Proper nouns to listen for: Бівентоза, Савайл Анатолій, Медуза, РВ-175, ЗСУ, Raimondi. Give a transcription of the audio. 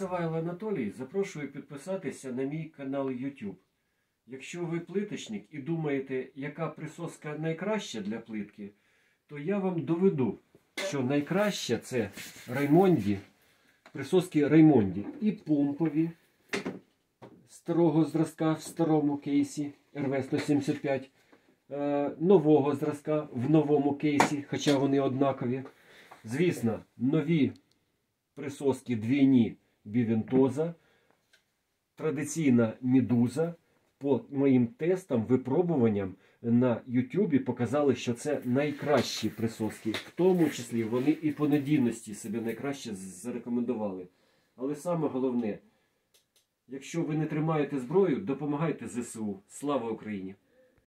Савайл Анатолій запрошую підписатися на мій канал YouTube. Якщо ви плиточник і думаєте, яка присоска найкраща для плитки, то я вам доведу, що найкраща це Raimondi, присоски Raimondi і помпові старого зразка в старому кейсі РВ-175, нового зразка в новому кейсі, хоча вони однакові. Звісно, нові присоски двійні Бівентоза, традиційна Медуза. По моїм тестам, випробуванням на YouTube показали, що це найкращі присоски. В тому числі вони і по надійності себе найкраще зарекомендували. Але саме головне, якщо ви не тримаєте зброю, допомагайте ЗСУ. Слава Україні!